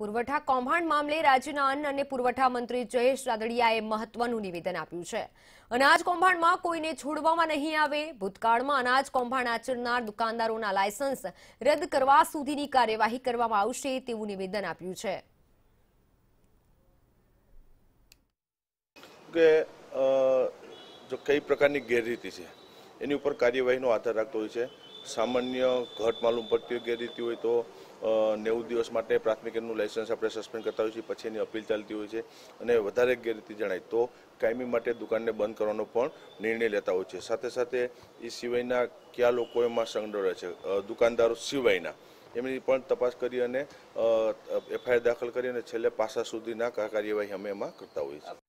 પુરવઠા કૌભાંડ મામલે રાજ્યના અન્ન અને પુરવઠા મંત્રી જયેશ રાદડિયાએ મહત્વનું નિવેદન આપ્યું છે। અનાજ કૌભાંડમાં કોઈને છોડવામાં નહીં આવે। ભૂતકાળમાં અનાજ કૌભાંડ આચરનાર દુકાનદારોના લાયસન્સ રદ કરવા સુધીની કાર્યવાહી કરવામાં આવશે તેવું નિવેદન આપ્યું છે કે જો કઈ પ્રકારની ગેરરીતિ છે એની ઉપર કાર્યવાહીનો આધાર રાખતો હોય છે। सामान्य घट मालूम पड़ती गैररीति हो तो 90 दिवस प्राथमिक लाइसेंस अपने सस्पेंड करता हो पछी अपील चालती हो। गैररीति जणाय तो कायमी माटे दुकान ने बंद करवानो निर्णय लेता हो। सीवायना क्या लोग संडोरे छे दुकानदारों सीवायना एमनी पण तपास करी एफआईआर दाखल करी छेल्ले पासा सुधीना कार्यवाही अमे एमां करता होय छे।